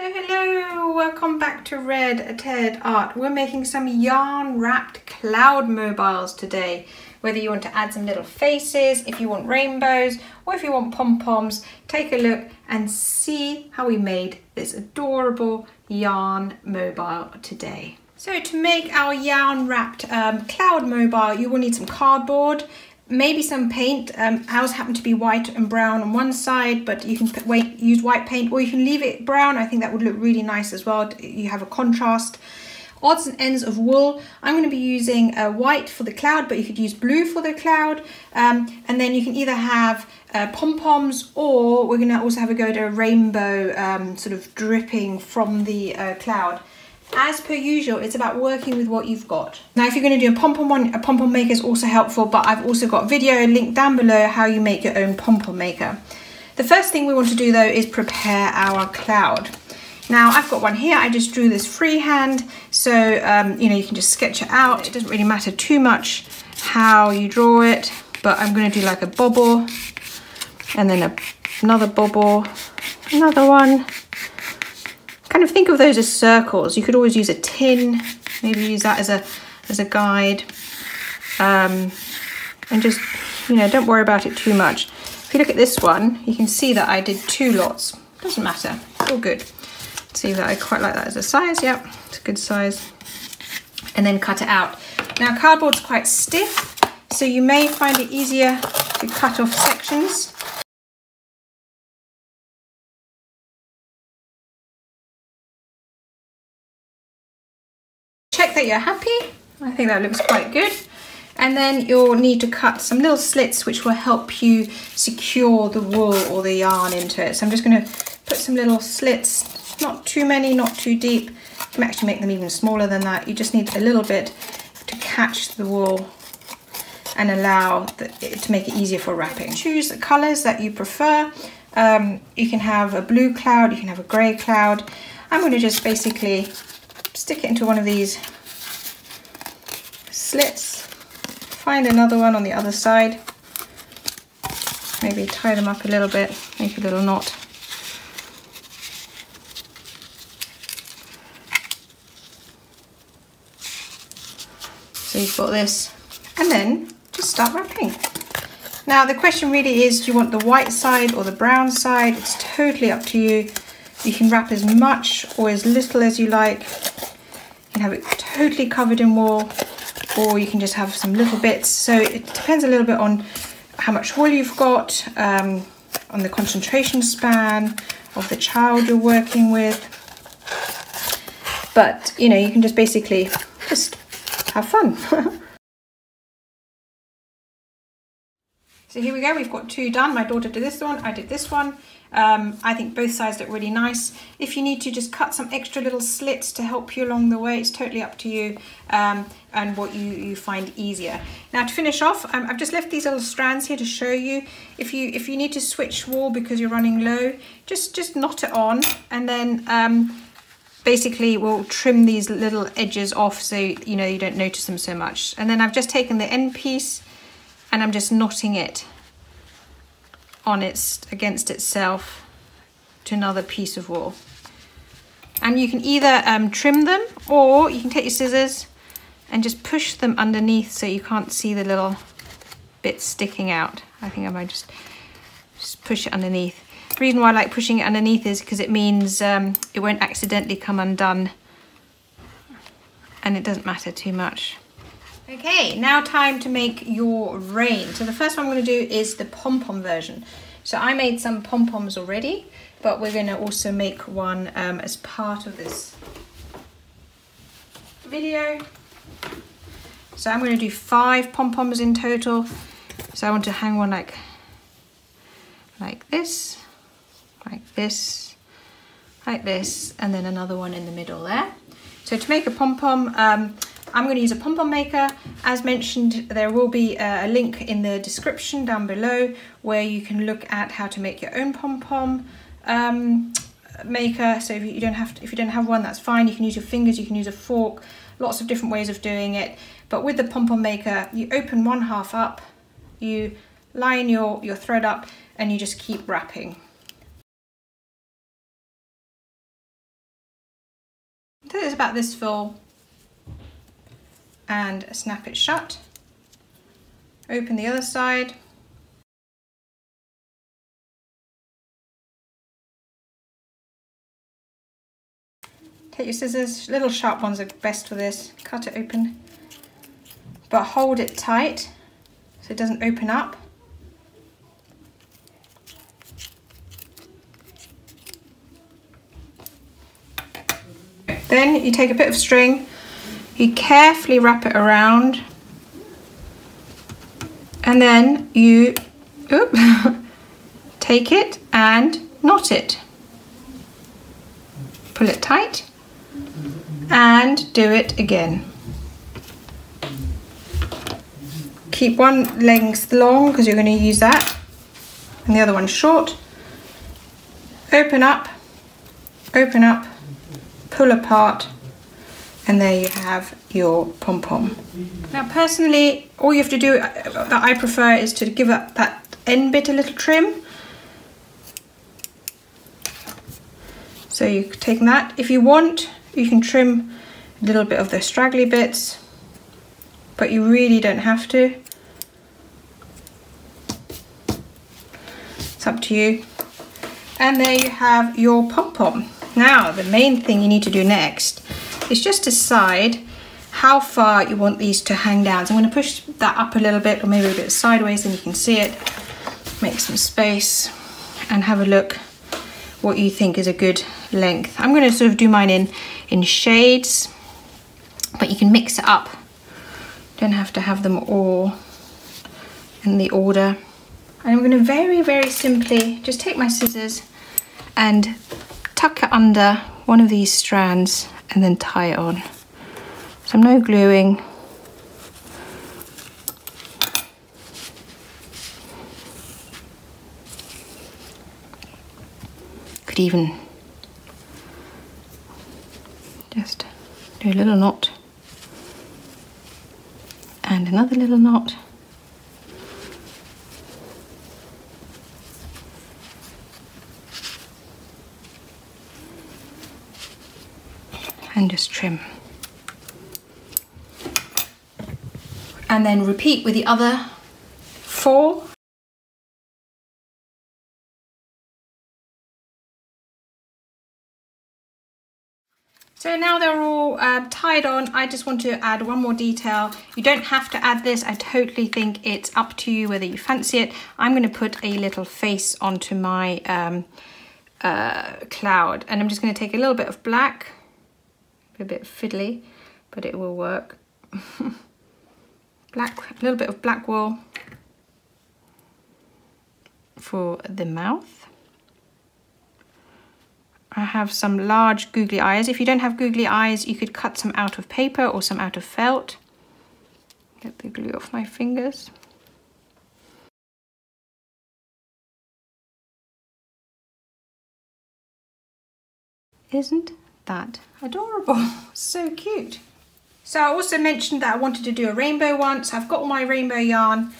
Hello, welcome back to Red Ted Art. We're making some yarn wrapped cloud mobiles today. Whether you want to add some little faces, if you want rainbows, or if you want pom-poms, take a look and see how we made this adorable yarn mobile today. So to make our yarn wrapped cloud mobile, you will need some cardboard, maybe some paint. Ours happen to be white and brown on one side, but you can use white paint or you can leave it brown. I think that would look really nice as well. You have a contrast. Odds and ends of wool. I'm going to be using white for the cloud, but you could use blue for the cloud. And then you can either have pom-poms, or we're going to also have a go at a rainbow sort of dripping from the cloud. As per usual, it's about working with what you've got. Now, if you're going to do a pom-pom one, a pom-pom maker is also helpful, but I've also got a video linked down below how you make your own pom-pom maker. The first thing we want to do though is prepare our cloud. Now, I've got one here. I just drew this freehand, so you know, you can just sketch it out. It doesn't really matter too much how you draw it, but I'm going to do like a bobble, and then another bobble, another one. Kind of think of those as circles. You could always use a tin, maybe use that as a guide, and just, you know, don't worry about it too much. If you look at this one, you can see that I did two lots. Doesn't matter, all good. See that I quite like that as a size. Yep, it's a good size. And then cut it out. Now, cardboard's quite stiff, so you may find it easier to cut off sections. Check that you're happy. I think that looks quite good. And then you'll need to cut some little slits which will help you secure the wool or the yarn into it. So I'm just going to put some little slits, not too many, not too deep. You can actually make them even smaller than that. You just need a little bit to catch the wool and allow it to make it easier for wrapping. Choose the colours that you prefer. You can have a blue cloud, you can have a grey cloud. I'm going to just basically stick it into one of these slits, find another one on the other side, maybe tie them up a little bit, make a little knot. So you've got this, and then just start wrapping. Now the question really is, do you want the white side or the brown side? It's totally up to you. You can wrap as much or as little as you like. You can have it totally covered in wool, or you can just have some little bits. So it depends a little bit on how much wool you've got, on the concentration span of the child you're working with. But, you know, you can just basically just have fun. So here we go, we've got two done. My daughter did this one, I did this one. I think both sides look really nice. If you need to, just cut some extra little slits to help you along the way. It's totally up to you and what you find easier. Now to finish off, I've just left these little strands here to show you. If you need to switch wool because you're running low, just knot it on, and then basically we'll trim these little edges off so you know you don't notice them so much. And then I've just taken the end piece and I'm just knotting it on against itself to another piece of wool. And you can either trim them, or you can take your scissors and just push them underneath so you can't see the little bits sticking out. I think I might just push it underneath. The reason why I like pushing it underneath is because it means it won't accidentally come undone, and it doesn't matter too much. Okay, now time to make your rain. So the first one I'm going to do is the pom-pom version. So I made some pom-poms already, but we're going to also make one as part of this video. So I'm going to do 5 pom-poms in total. So I want to hang one like this, like this, like this, and then another one in the middle there. So to make a pom-pom, I'm going to use a pom-pom maker. As mentioned, there will be a link in the description down below where you can look at how to make your own pom-pom maker. So if you don't have one, that's fine. You can use your fingers, you can use a fork, lots of different ways of doing it. But with the pom-pom maker, you open one half up, you line your thread up, and you just keep wrapping. I think it's about this full, and snap it shut. Open the other side. Take your scissors, little sharp ones are best for this. Cut it open, but hold it tight so it doesn't open up. Then you take a bit of string, you carefully wrap it around, and then you take it and knot it. Pull it tight and do it again. Keep one length long because you're going to use that, and the other one short. Open up, pull apart, and there you have your pom-pom. Now personally, all you have to do that I prefer is to give up that end bit a little trim. So you take that. If you want, you can trim a little bit of the straggly bits, but you really don't have to. It's up to you. And there you have your pom-pom. Now, the main thing you need to do next is just decide how far you want these to hang down. So I'm going to push that up a little bit, or maybe a bit sideways, and you can see it. Make some space and have a look what you think is a good length. I'm going to sort of do mine in shades, but you can mix it up. You don't have to have them all in the order. And I'm going to very, very simply just take my scissors and tuck it under one of these strands and then tie it on. So no gluing. Could even just do a little knot and another little knot. And just trim, and then repeat with the other four. So now they're all tied on. I just want to add one more detail. You don't have to add this. I totally think it's up to you whether you fancy it. I'm going to put a little face onto my cloud, and I'm just going to take a little bit of black. A bit fiddly, but it will work. Black, a little bit of black wool for the mouth. I have some large googly eyes. If you don't have googly eyes, you could cut some out of paper or some out of felt. Get the glue off my fingers. Isn't that adorable? So cute. So I also mentioned that I wanted to do a rainbow one, so I've got all my rainbow yarn.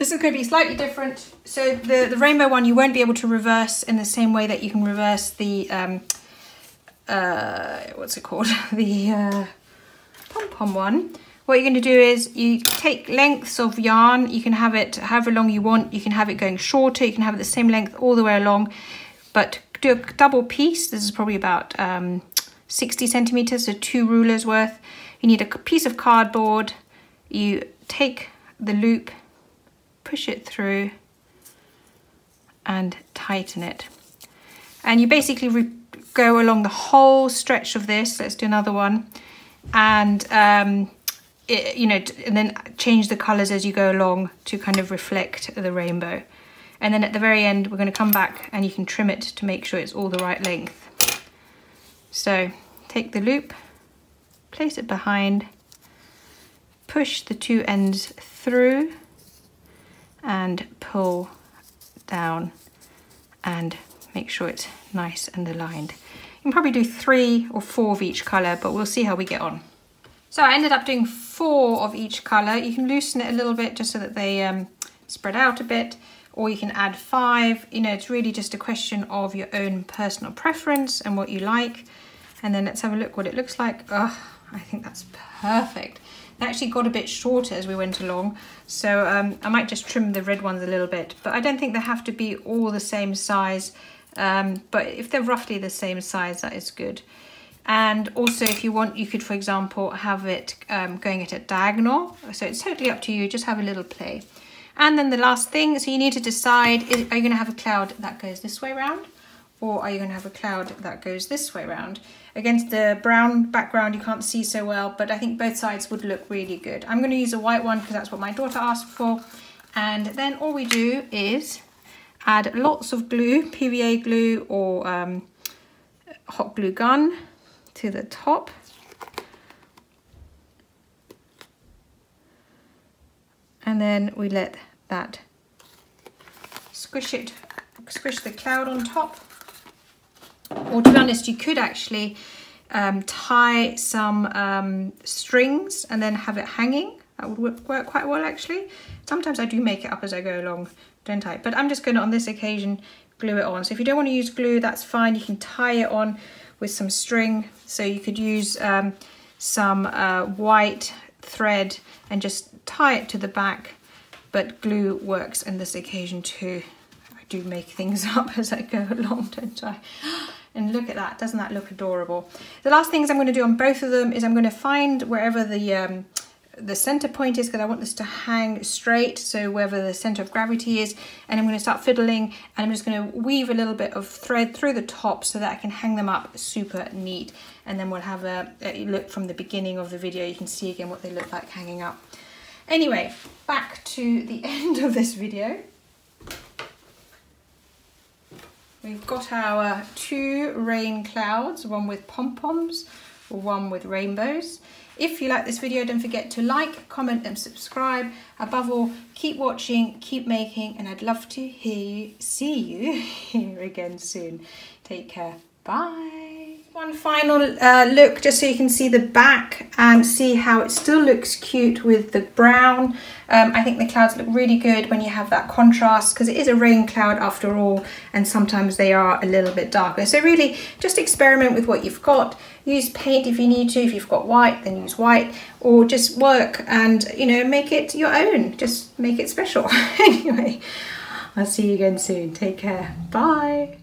This is going to be slightly different. So the rainbow one you won't be able to reverse in the same way that you can reverse the what's it called, the pom-pom one. What you're going to do is you take lengths of yarn. You can have it however long you want. You can have it going shorter, you can have it the same length all the way along, but do a double piece. This is probably about 60 centimeters, so 2 rulers worth. You need a piece of cardboard. You take the loop, push it through and tighten it, and you basically go along the whole stretch of this. Let's do another one, and you know, and then change the colors as you go along to kind of reflect the rainbow. And then at the very end, we're going to come back and you can trim it to make sure it's all the right length. So take the loop, place it behind, push the 2 ends through and pull down and make sure it's nice and aligned. You can probably do 3 or 4 of each color, but we'll see how we get on. So I ended up doing 4 of each color. You can loosen it a little bit just so that they spread out a bit. Or you can add 5, you know, it's really just a question of your own personal preference and what you like. And then let's have a look what it looks like. Oh, I think that's perfect. They actually got a bit shorter as we went along, so I might just trim the red ones a little bit, but I don't think they have to be all the same size, but if they're roughly the same size, that is good. And also, if you want, you could, for example, have it going at a diagonal, so it's totally up to you, just have a little play. And then the last thing, so you need to decide, are you going to have a cloud that goes this way around, or are you going to have a cloud that goes this way around? Against the brown background, you can't see so well, but I think both sides would look really good. I'm going to use a white one because that's what my daughter asked for. And then all we do is add lots of glue, PVA glue or hot glue gun, to the top. And then we let that squish the cloud on top. Or to be honest, you could actually tie some strings and then have it hanging. That would work quite well actually. Sometimes I do make it up as I go along, don't I? But I'm just going to, on this occasion, glue it on. So if you don't want to use glue, that's fine. You can tie it on with some string. So you could use some white thread and just tie it to the back. But glue works on this occasion too. Do make things up as I go along, don't I? And look at that, doesn't that look adorable? The last things I'm going to do on both of them is I'm going to find wherever the center point is, because I want this to hang straight, so wherever the center of gravity is, and I'm going to start fiddling, and I'm just going to weave a little bit of thread through the top so that I can hang them up super neat. And then we'll have a look from the beginning of the video, you can see again what they look like hanging up. Anyway, back to the end of this video. We've got our two rain clouds, one with pom-poms, one with rainbows. If you like this video, don't forget to like, comment and subscribe. Above all, keep watching, keep making, and I'd love to see you here again soon. Take care, bye. One final look, just so you can see the back and see how it still looks cute with the brown. I think the clouds look really good when you have that contrast, because it is a rain cloud after all, and sometimes they are a little bit darker. So really just experiment with what you've got. Use paint if you need to. If you've got white, then use white, or just work and, you know, make it your own. Just make it special. Anyway, I'll see you again soon. Take care. Bye.